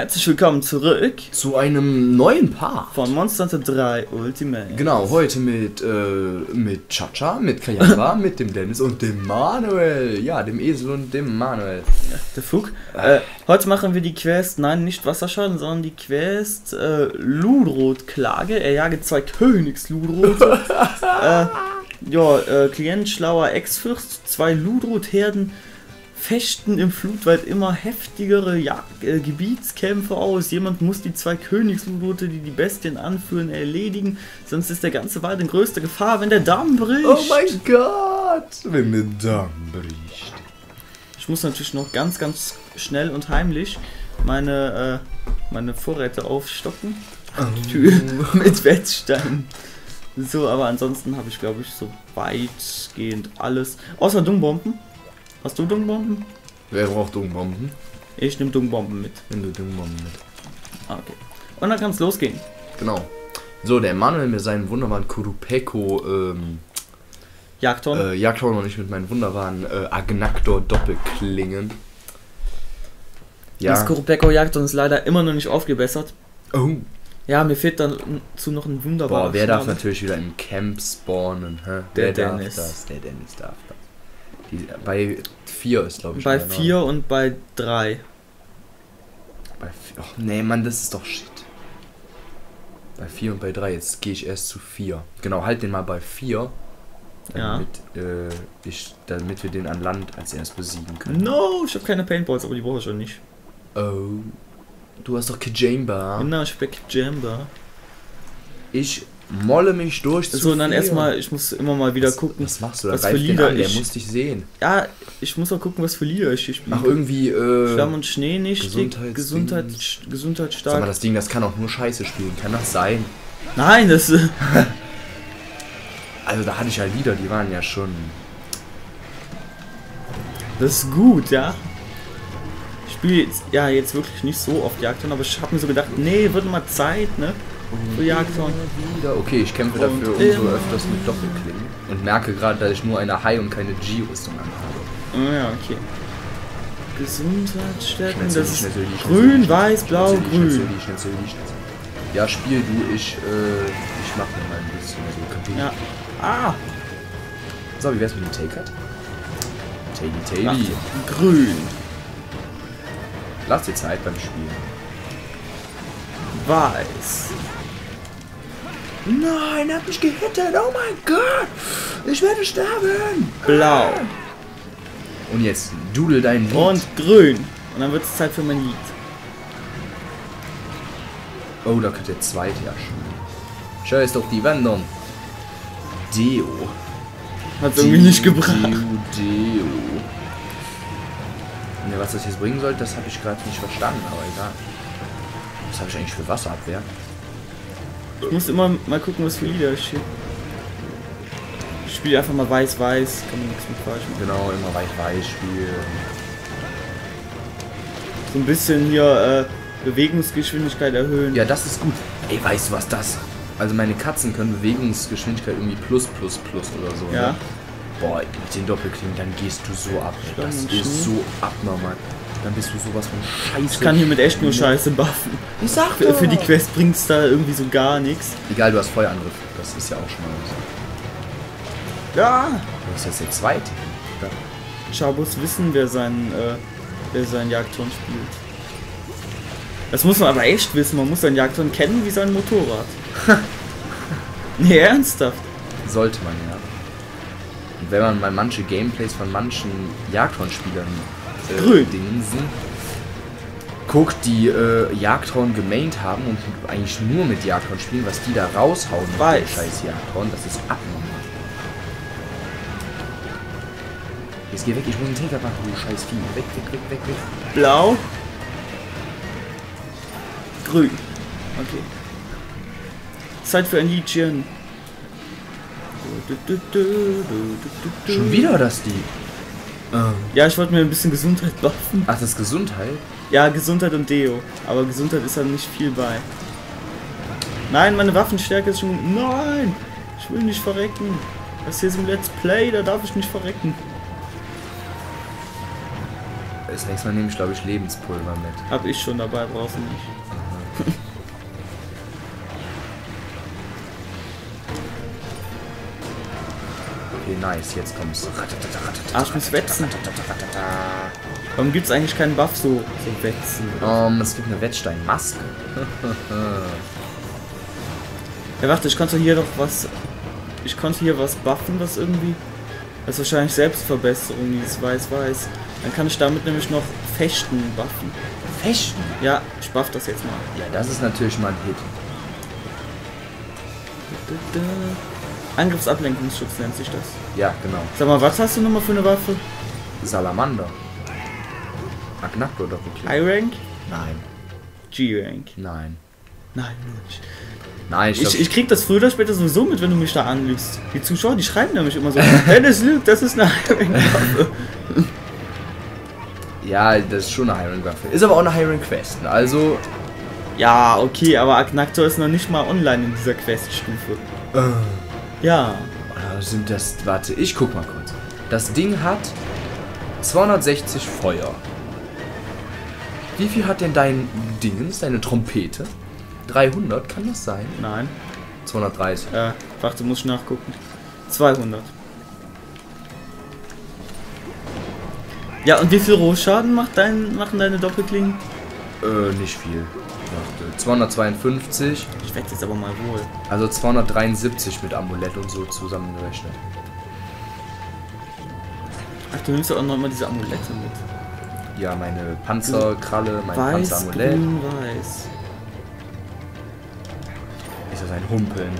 Herzlich willkommen zurück zu einem neuen Part von Monster Hunter 3 Ultimate. Genau, heute mit Chacha, mit Kayamba, mit dem Dennis und dem Manuel. Ja, dem Esel und dem Manuel. Ja, der Fug. Heute machen wir die Quest, nein, nicht Wasserschaden, sondern die Quest Ludroth-Klage. Er jage zwei Königs Ludroth. Klient schlauer Ex-Fürst, zwei Ludroth-Herden fechten im Flutwald immer heftigere Gebietskämpfe aus. Jemand muss die zwei Königs-Ludroth, die die Bestien anführen, erledigen. Sonst ist der ganze Wald in größter Gefahr, wenn der Damm bricht. Oh mein Gott! Wenn der Damm bricht. Ich muss natürlich noch ganz, ganz schnell und heimlich meine Vorräte aufstocken. Oh. Mit Wettstein. So, aber ansonsten habe ich, glaube ich, so weitgehend alles. Außer Dungbomben. Hast du Dungbomben? Wer braucht Dungbomben? Ich nehme Dungbomben mit. Nimm du Dungbomben mit. Okay. Und dann kann es losgehen. Genau. So, der Manuel mit seinen wunderbaren Kurupeko, Jagdhorn. Jagdhorn und ich mit meinen wunderbaren Agnaktor Doppelklingen. Ja. Das Kurupeko Jagdhorn ist leider immer noch nicht aufgebessert. Oh. Ja, mir fehlt dazu noch ein wunderbarer. Boah, wer darf natürlich wieder im Camp spawnen? Hä? Der Dennis darf das. Bei 4 ist, glaube ich. Bei 4 und bei 3. Bei 4. Och, nee, Mann, das ist doch shit. Bei 4 und bei 3. Jetzt gehe ich erst zu 4. Genau, halt den mal bei 4. Damit, ja. Damit wir den an Land als erst besiegen können. No, ich habe keine Paintballs, aber die brauche ich schon nicht. Oh. Du hast doch Kijamba. Genau, ich habe Kijamba. Ich molle mich durch. So, und dann erstmal, ich muss immer mal wieder gucken. Was machst du da? Was für Lieder ich... Der muss dich sehen. Ja, ich muss auch gucken, was für Lieder ich spiele. Mach irgendwie, Schlamm und Schnee nicht. Gesundheit stark. Sag mal, das Ding, das kann auch nur Scheiße spielen. Kann das sein? Nein, das... Also, da hatte ich ja Lieder, die waren ja schon... Das ist gut, ja. Ich spiele jetzt, ja, jetzt wirklich nicht so oft Jagdhorn, aber ich habe mir so gedacht, nee, wird mal Zeit, ne? Für Jagdhorn. Okay, ich kämpfe dafür umso öfters mit Doppelklingen. Und merke gerade, dass ich nur eine High- und keine G-Rüstung anhabe. Oh ja, okay. Gesundheitsstätten, das ist grün, weiß, blau, grün. Ja, spiel du, ich mach mir mal ein bisschen so kaputt. Ja. Ah! So, wie wär's mit dem Take-Cut? Tavy. Grün. Lass dir Zeit beim Spielen. Weiß. Nein, er hat mich gehittet. Oh mein Gott. Ich werde sterben. Blau. Und jetzt dudel dein Lied. Und grün. Und dann wird es Zeit für mein Lied. Oh, da könnte der zweite ja schon. Scheiß doch die Wendung. Deo. Hat irgendwie nicht gebracht. Deo. Ne, was das jetzt bringen soll, das habe ich gerade nicht verstanden, aber egal. Was habe ich eigentlich für Wasserabwehr? Ich muss immer mal gucken, was für Lieder ich spiele. Ich spiele einfach mal weiß-weiß, kann man nichts mit falsch machen. Genau, immer weiß-weiß spielen. So ein bisschen hier Bewegungsgeschwindigkeit erhöhen. Ja, das ist gut. Ey, weißt du was das? Also meine Katzen können Bewegungsgeschwindigkeit irgendwie plus oder so. Ja. Ne? Boah, mit den Doppelklingen, dann gehst du so ab. Ey. Das ist so abnormal. Dann bist du sowas von Scheiße. Ich kann hier mit echt nur Scheiße buffen. Ich sag dir. Für die Quest bringt's da irgendwie so gar nichts. Egal, du hast Feuerangriff. Das ist ja auch schon mal so. Ja. Das ist jetzt der zweite. Ja. Chabos wissen, wer sein Jagdhorn spielt. Das muss man aber echt wissen. Man muss sein Jagdhorn kennen wie sein Motorrad. Nee, ernsthaft. Sollte man ja. Und wenn man mal manche Gameplays von manchen Jagdhornspielern Dinsen guckt, die Jagdhorn gemaint haben und eigentlich nur mit Jagdhorn spielen, was die da raushauen mit dem scheiß Jagdhorn, das ist abnormal. Jetzt geh weg, ich muss einen Taker machen, du scheiß Vieh. Weg. Blau. Grün. Okay. Zeit für ein Liedchen. Schon wieder das Lied. Ja, ich wollte mir ein bisschen Gesundheit buffen. Ach, das ist Gesundheit? Ja, Gesundheit und Deo. Aber Gesundheit ist dann nicht viel bei. Nein, meine Waffenstärke ist schon... Nein! Ich will nicht verrecken. Das hier ist im Let's Play, da darf ich nicht verrecken. Das nächste Mal nehme ich, glaube ich, Lebenspulver mit. Hab ich schon dabei, brauchst du nicht. Okay, nice, jetzt kommt's. Ah, ich muss wetzen. Warum gibt's eigentlich keinen Buff so zum Wetzen? Es gibt eine Wetzsteinmaske. Ja, warte, ich konnte hier doch was... Ich konnte hier was buffen, was irgendwie... Das ist wahrscheinlich Selbstverbesserung, dieses Weiß-Weiß. Dann kann ich damit nämlich noch Fechten buffen. Fechten? Ja, ich buff das jetzt mal. Ja, das ist natürlich mal ein Hit. Angriffsablenkungsschutz nennt sich das. Ja, genau. Sag mal, was hast du nochmal für eine Waffe? Salamander. Agnaktor oder wirklich? I-Rank? Nein. G-Rank? Nein. Nein, nicht. Nein, ich krieg das früher oder später sowieso mit, wenn du mich da anlügst. Die Zuschauer, die schreiben nämlich immer so, Dennis lügt, das ist eine High-Rank-Waffe. Ja, das ist schon eine High-Rank-Waffe. Ist aber auch eine High-Rank-Quest, also... Ja, okay, aber Agnaktor ist noch nicht mal online in dieser Quest-Stufe. Ja. Sind das... Warte, ich guck mal kurz. Das Ding hat 260 Feuer. Wie viel hat denn dein Dingens, deine Trompete? 300, kann das sein? Nein. 230. Warte, muss ich nachgucken. 200. Ja, und wie viel Rohschaden macht machen deine Doppelklingen? Nicht viel. Warte, 252. Ich wette jetzt aber mal wohl. Also 273 mit Amulett und so zusammengerechnet. Ach, du nimmst ja auch noch mal diese Amulette mit. Ja, meine Panzerkralle, mein Panzeramulett. Weiß. Ist das ein Humpeln?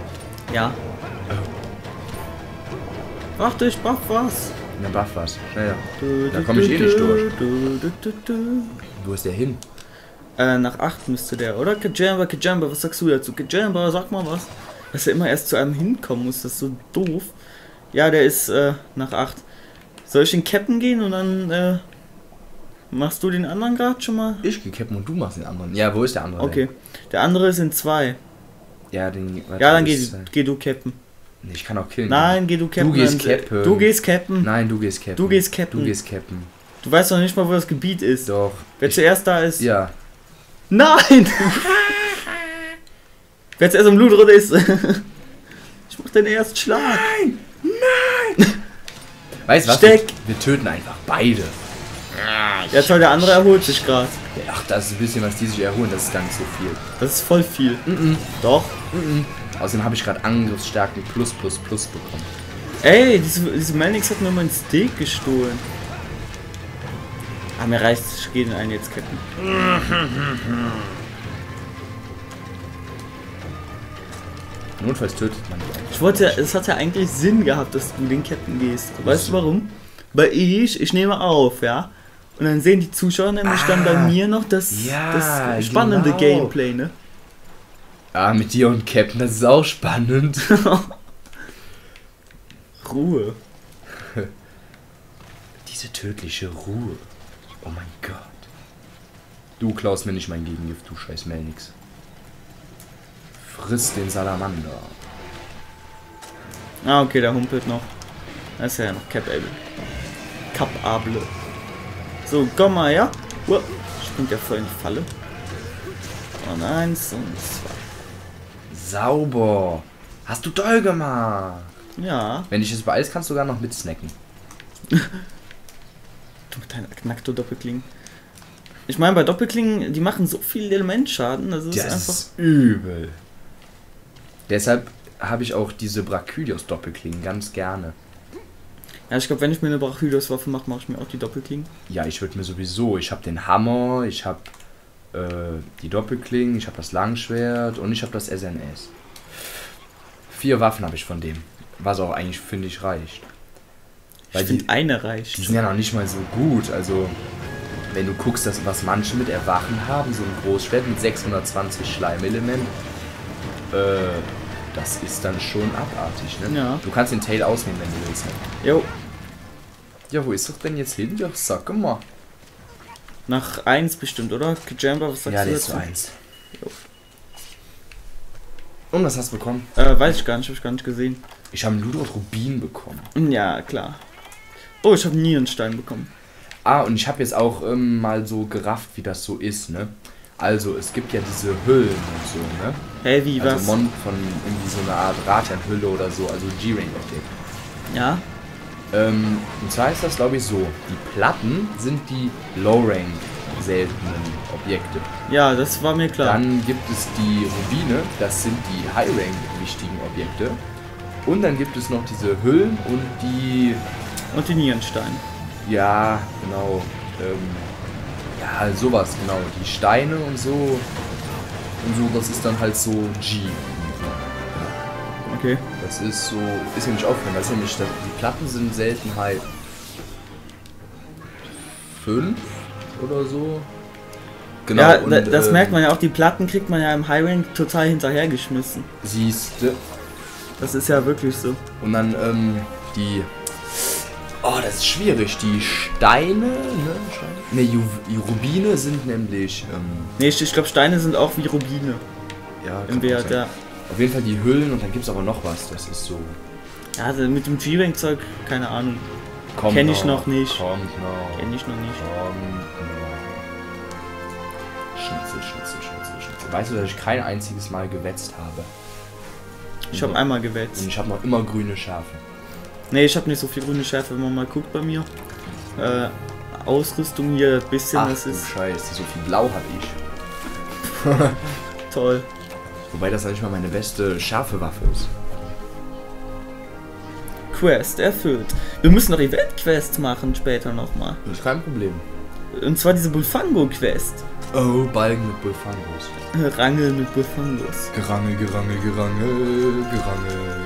Ja. Oh. Warte, ich buff was. Na, buff was. Schneller. Da komme ich eh nicht durch. Wo ist der hin? Nach 8 müsste der, oder? Kijamba, Kijamba, was sagst du dazu? Kijamba, sag mal was. Dass er immer erst zu einem hinkommen muss, das ist so doof. Ja, der ist nach 8. Soll ich in Keppen gehen und dann machst du den anderen gerade schon mal? Ich gehe Keppen und du machst den anderen. Ja, wo ist der andere? Okay. Denn? Der andere ist in 2. Ja, dann geh du Captain. Nee, ich kann auch killen. Nein, geh du Captain. Du gehst Captain. Du gehst Captain. Nein, du gehst Captain. Du gehst Captain. Du gehst Captain. Du weißt doch nicht mal, wo das Gebiet ist. Doch. Wer zuerst da ist. Ja. Nein! Wer zuerst im Ludroth ist. Ich mach den ersten Schlag. Nein! Nein! Weißt du was? Wir töten einfach beide. Ja toll, der andere erholt sich gerade. Ach, das ist ein bisschen, was die sich erholen, das ist gar nicht so viel. Das ist voll viel. Mm-mm. Doch. Mm-mm. Außerdem habe ich gerade Angriffsstärken plus bekommen. Ey, diese Manix hat mir meinen Steak gestohlen. Ah, mir reicht es, ich gehe den einen jetzt ketten. Notfalls tötet man die eigentlich. Ich wollte, es hat ja eigentlich Sinn gehabt, dass du den Ketten gehst. Weißt du warum? Weil ich nehme auf, ja. Und dann sehen die Zuschauer nämlich dann bei mir noch das spannende Gameplay, ne? Ah, mit dir und Captain, das ist auch spannend. Ruhe. Diese tödliche Ruhe. Oh mein Gott. Du klaust mir nicht mein Gegengift, du scheiß Melnix. Friss den Salamander. Ah, okay, der humpelt noch. Das ist ja noch Capable. Capable. So, komm mal, ja? Springt ja voll in die Falle. Und 1 und 2. Sauber. Hast du toll gemacht. Ja. Wenn ich es beeilst, kannst du sogar noch mitsnacken. Du mit deiner Agnaktor-Doppelklingen. Ich meine, bei Doppelklingen, die machen so viel Elementschaden. Das ist einfach übel. Deshalb habe ich auch diese Brachydios-Doppelklingen ganz gerne. Ja, ich glaube, wenn ich mir eine Brachydos-Waffe mache, mache ich mir auch die Doppelklingen. Ja, ich würde mir sowieso. Ich habe den Hammer, ich habe die Doppelklingen, ich habe das Langschwert und ich habe das SNS. 4 Waffen habe ich von dem. Was auch eigentlich, finde ich, reicht. Weil ich finde, eine reicht. Die sind ja noch nicht mal so gut. Also, wenn du guckst, dass, was manche mit Erwachen haben, so ein Großschwert mit 620 Schleimelement, das ist dann schon abartig, ne? Ja. Du kannst den Tail ausnehmen, wenn du willst. Jo. Ja, wo ist doch denn jetzt hin? Ja, sag mal. Nach 1 bestimmt, oder? Kijamba, was sagst du dazu? Ja, der ist 1. Jo. Und was hast du bekommen? Weiß ich gar nicht, hab ich gar nicht gesehen. Ich habe einen Ludroth-Rubin bekommen. Ja, klar. Oh, ich habe einen Nierenstein bekommen. Ah, und ich habe jetzt auch mal so gerafft, wie das so ist, ne? Also, es gibt ja diese Hüllen und so, ne? Hey, wie, also was? Also von irgendwie so einer Art Rattenhülle oder so, also G-Ring-Optik. Ja. Und zwar ist das, glaube ich, so. Die Platten sind die Low-Rank seltenen Objekte. Ja, das war mir klar. Dann gibt es die Rubine, das sind die High-Rank wichtigen Objekte. Und dann gibt es noch diese Hüllen und die... Und die Nierensteine. Ja, genau. Ja, sowas, genau. Die Steine und so. Und so, das ist dann halt so G. Okay. Das ist so... Ist ja nicht aufgefallen, das ist ja nicht... Die Platten sind Seltenheit 5 oder so. Genau. Ja, und, das merkt man ja auch. Die Platten kriegt man ja im High-Rank total hinterhergeschmissen. Siehste. Das ist ja wirklich so. Und dann, die... Oh, das ist schwierig. Die Steine, ne, Rubine sind nämlich... ne, ich glaube, Steine sind auch wie Rubine. Ja, im Wert, ja. Auf jeden Fall die Hüllen und dann gibt's aber noch was, das ist so... Ja, also mit dem G-Rank-Zeug, keine Ahnung. Kenne ich noch nicht. Kenne ich noch nicht. Schnitzel. Weißt du, dass ich kein einziges Mal gewetzt habe? Ich habe einmal gewetzt. Und ich habe noch immer grüne Schafe. Ne, ich habe nicht so viel grüne Schärfe, wenn man mal guckt bei mir. Ausrüstung hier ein bisschen, ach, das ist... Ach Scheiße, so viel Blau habe ich. Toll. Wobei das eigentlich mal meine beste scharfe Waffe ist. Quest erfüllt. Wir müssen noch Event-Quests machen später nochmal. Das ist kein Problem. Und zwar diese Bullfango-Quest. Oh, Balgen mit Bullfangos. Rangel mit Bullfangos. Gerangel.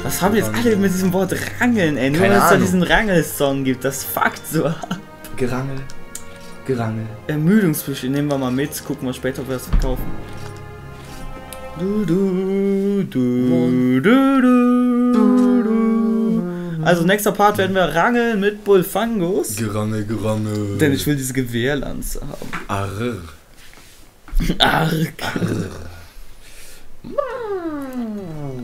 Was haben jetzt alle mit diesem Wort Rangeln, ey? Nur weil es da diesen Rangel-Song gibt, das fuckt so ab. Gerangel. Ermüdungsfische nehmen wir mal mit, gucken wir später, ob wir das verkaufen. Also nächster Part werden wir rangeln mit Bullfangos. Gerangel. Denn ich will diese Gewehrlanze haben. Arr.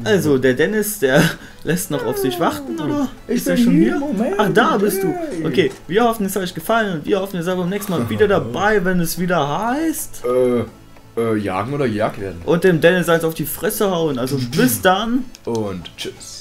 Also, der Dennis, der lässt noch auf sich warten, oder? Ist er schon hier? Ach, da bist du. Okay, wir hoffen, es hat euch gefallen und wir hoffen, ihr seid beim nächsten Mal wieder dabei, wenn es wieder heißt... jagen oder gejagt werden. Und dem Dennis eins auf die Fresse hauen. Also bis dann. Und tschüss.